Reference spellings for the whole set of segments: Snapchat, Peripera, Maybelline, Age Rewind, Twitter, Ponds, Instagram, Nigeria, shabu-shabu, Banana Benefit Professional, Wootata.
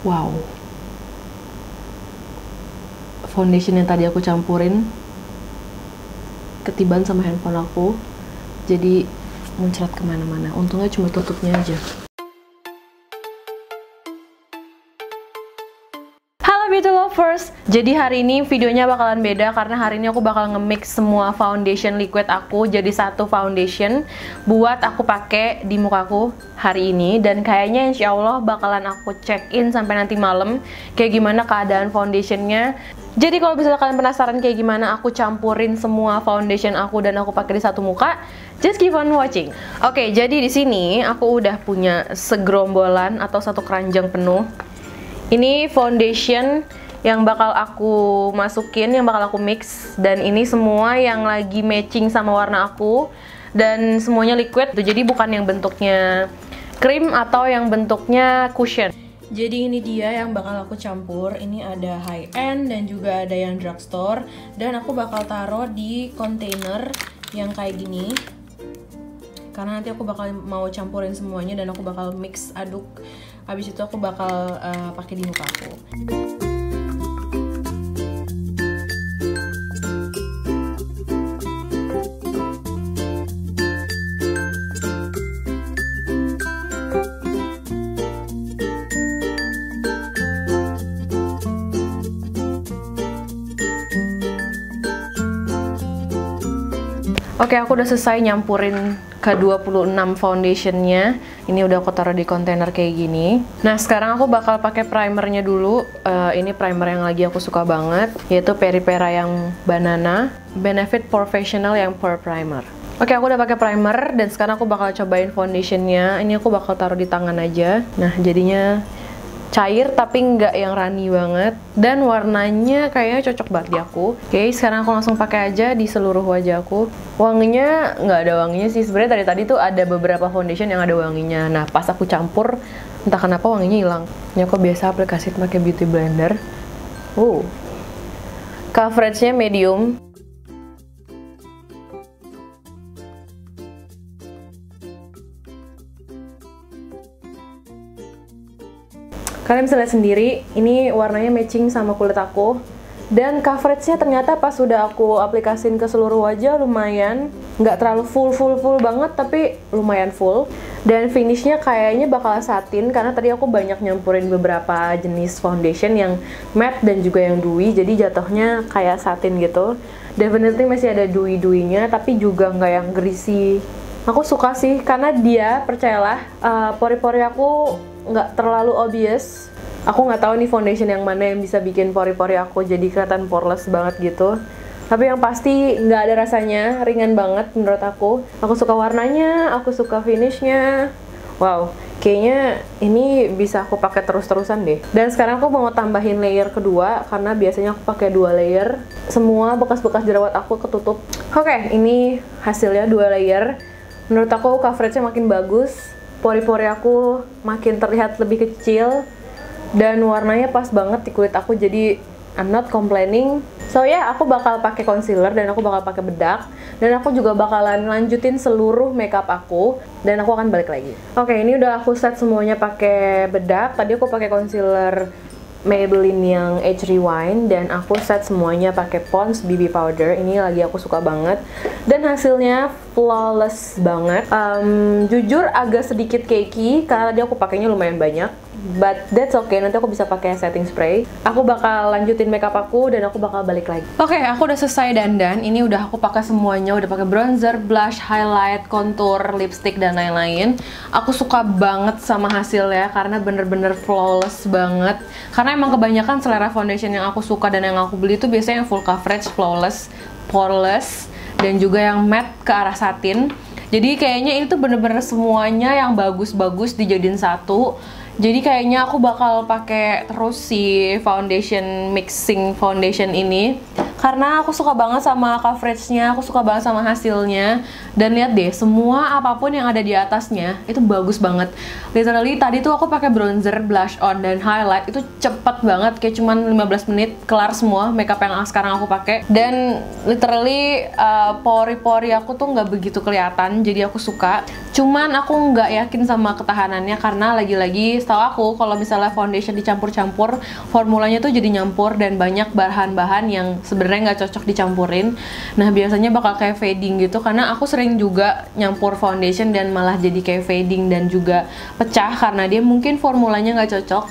Wow, foundation yang tadi aku campurin ketiban sama handphone aku, jadi muncrat kemana-mana. Untungnya cuma tutupnya aja. Beauty lovers, jadi hari ini videonya bakalan beda karena hari ini aku bakal nge-mix semua foundation liquid aku jadi satu foundation buat aku pakai di mukaku hari ini, dan kayaknya insya Allah bakalan aku check-in sampai nanti malam kayak gimana keadaan foundationnya. Jadi kalau misalnya kalian penasaran kayak gimana aku campurin semua foundation aku dan aku pakai di satu muka, just keep on watching. Oke, jadi di sini aku udah punya segerombolan atau satu keranjang penuh. Ini foundation yang bakal aku masukin, yang bakal aku mix. Dan ini semua yang lagi matching sama warna aku. Dan semuanya liquid, jadi bukan yang bentuknya cream atau yang bentuknya cushion. Jadi ini dia yang bakal aku campur. Ini ada high-end dan juga ada yang drugstore. Dan aku bakal taruh di container yang kayak gini, karena nanti aku bakal mau campurin semuanya dan aku bakal mix aduk. Habis itu aku bakal pakai di muka aku. Oke, aku udah selesai nyampurin ke-26 foundationnya. Ini udah aku taruh di kontainer kayak gini. Nah, sekarang aku bakal pakai primernya dulu. Ini primer yang lagi aku suka banget, yaitu Peripera yang Banana Benefit Professional yang Pore Primer. Oke, aku udah pakai primer dan sekarang aku bakal cobain foundationnya. Ini aku bakal taruh di tangan aja. Nah, jadinya cair tapi nggak yang runny banget, dan warnanya kayaknya cocok banget di aku. Oke, sekarang aku langsung pakai aja di seluruh wajah aku. Wanginya nggak ada wanginya sih sebenarnya. Tadi tuh ada beberapa foundation yang ada wanginya. Nah, pas aku campur entah kenapa wanginya hilang. Ini aku biasa aplikasi pakai beauty blender. Coveragenya medium. Kalian bisa lihat sendiri, ini warnanya matching sama kulit aku. Dan coveragenya ternyata pas sudah aku aplikasiin ke seluruh wajah lumayan. Nggak terlalu full banget, tapi lumayan full. Dan finishnya kayaknya bakal satin, karena tadi aku banyak nyampurin beberapa jenis foundation yang matte dan juga yang dewy. Jadi jatuhnya kayak satin gitu. Definitely masih ada dewy-deweynya, tapi juga nggak yang greasy. Aku suka sih, karena dia, percayalah, pori-pori aku nggak terlalu obvious. Aku nggak tahu nih foundation yang mana yang bisa bikin pori-pori aku jadi kelihatan poreless banget gitu. Tapi yang pasti nggak ada rasanya, ringan banget menurut aku. Aku suka warnanya, aku suka finishnya. Wow, kayaknya ini bisa aku pakai terus-terusan deh. Dan sekarang aku mau tambahin layer kedua, karena biasanya aku pakai 2 layer. Semua bekas-bekas jerawat aku ketutup. Oke, ini hasilnya 2 layer. Menurut aku coveragenya makin bagus. Pori-pori aku makin terlihat lebih kecil dan warnanya pas banget di kulit aku, jadi I'm not complaining. So ya, aku bakal pakai concealer dan aku bakal pakai bedak, dan aku juga bakalan lanjutin seluruh makeup aku dan aku akan balik lagi. Oke, ini udah aku set semuanya pakai bedak. Tadi aku pakai concealer Maybelline yang Age Rewind, dan aku set semuanya pakai Ponds BB Powder. Ini lagi aku suka banget dan hasilnya flawless banget. Jujur agak sedikit cakey karena tadi aku pakainya lumayan banyak, but that's okay, nanti aku bisa pakai setting spray. Aku bakal lanjutin makeup aku dan aku bakal balik lagi. Oke, aku udah selesai dandan. Ini udah aku pakai semuanya, udah pakai bronzer, blush, highlight, contour, lipstick dan lain-lain. Aku suka banget sama hasilnya karena bener-bener flawless banget. Karena emang kebanyakan selera foundation yang aku suka dan yang aku beli itu biasanya yang full coverage, flawless, poreless, dan juga yang matte ke arah satin. Jadi kayaknya ini tuh bener-bener semuanya yang bagus-bagus dijadiin satu. Jadi kayaknya aku bakal pakai terus si foundation mixing foundation ini. karena aku suka banget sama coveragenya, aku suka banget sama hasilnya. Dan lihat deh, semua apapun yang ada di atasnya itu bagus banget. Literally tadi tuh aku pakai bronzer, blush on, dan highlight itu cepet banget, kayak cuman 15 menit kelar semua makeup yang sekarang aku pakai. Dan literally pori-pori aku tuh nggak begitu kelihatan, jadi aku suka. Cuman aku nggak yakin sama ketahanannya karena lagi-lagi setahu aku kalau misalnya foundation dicampur-campur, formulanya tuh jadi nyampur dan banyak bahan-bahan yang sebenarnya nggak cocok dicampurin. Nah biasanya bakal kayak fading gitu, karena aku sering juga nyampur foundation dan malah jadi kayak fading dan juga pecah karena dia mungkin formulanya nggak cocok.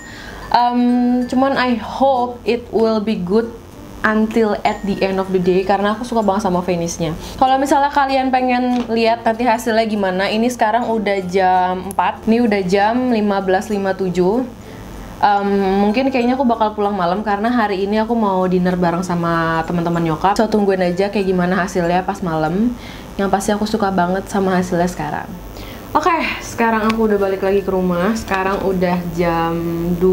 Cuman I hope it will be good until at the end of the day, karena aku suka banget sama finishnya. Kalau misalnya kalian pengen lihat nanti hasilnya gimana, ini sekarang udah jam 4, ini udah jam 15.57. Mungkin kayaknya aku bakal pulang malam karena hari ini aku mau dinner bareng sama teman-teman nyokap. So tungguin aja kayak gimana hasilnya pas malam. Yang pasti aku suka banget sama hasilnya sekarang. Oke, sekarang aku udah balik lagi ke rumah. Sekarang udah jam 20,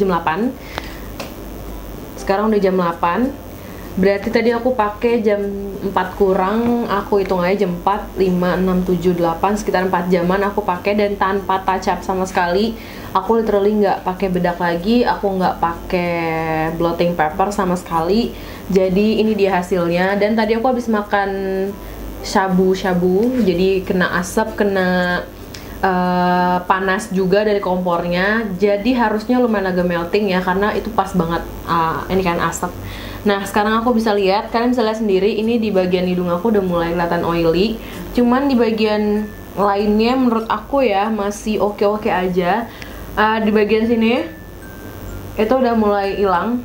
jam 8. Sekarang udah jam 8, berarti tadi aku pakai jam 4 kurang, aku hitung aja jam 4, 5, 6, 7, 8, sekitar 4 jaman aku pakai dan tanpa touch up sama sekali. Aku literally nggak pakai bedak lagi, aku nggak pakai blotting paper sama sekali. Jadi ini dia hasilnya. Dan tadi aku habis makan shabu-shabu, jadi kena asap, kena panas juga dari kompornya, jadi harusnya lumayan agak melting ya karena itu pas banget ini kan asap. Nah sekarang aku bisa lihat, kalian bisa lihat sendiri, ini di bagian hidung aku udah mulai kelihatan oily, cuman di bagian lainnya menurut aku ya masih oke-oke aja. Di bagian sini itu udah mulai hilang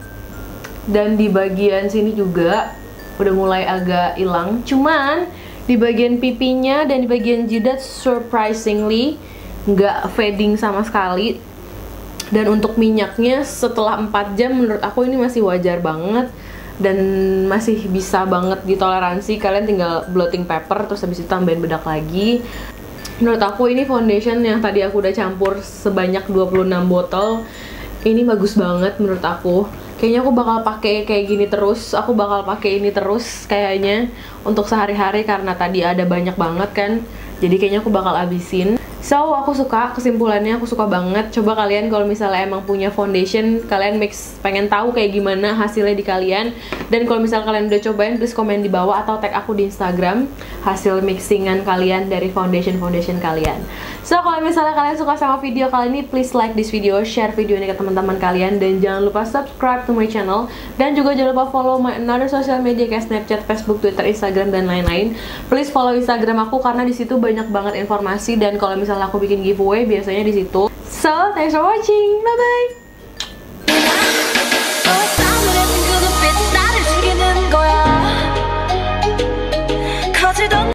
dan di bagian sini juga udah mulai agak hilang, cuman di bagian pipinya dan di bagian jidat surprisingly nggak fading sama sekali. Dan untuk minyaknya setelah 4 jam menurut aku ini masih wajar banget dan masih bisa banget ditoleransi. Kalian tinggal blotting paper terus habis itu tambahin bedak lagi. Menurut aku ini foundation yang tadi aku udah campur sebanyak 26 botol ini bagus banget menurut aku. Kayaknya aku bakal pakai kayak gini terus, aku bakal pakai ini terus kayaknya untuk sehari-hari karena tadi ada banyak banget kan. Jadi kayaknya aku bakal abisin. So, aku suka, kesimpulannya aku suka banget. Coba kalian kalau misalnya emang punya foundation, kalian pengen tahu kayak gimana hasilnya di kalian. Dan kalau misalnya kalian udah cobain, please komen di bawah atau tag aku di Instagram hasil mixingan kalian dari foundation kalian. So, kalau misalnya kalian suka sama video kali ini, please like this video, share video ini ke teman-teman kalian, dan jangan lupa subscribe to my channel. Dan juga jangan lupa follow my another social media kayak Snapchat, Facebook, Twitter, Instagram, dan lain-lain. Please follow Instagram aku karena di situ banyak banget informasi, dan kalau misalnya aku bikin giveaway biasanya di situ. So, thanks for watching. Bye bye.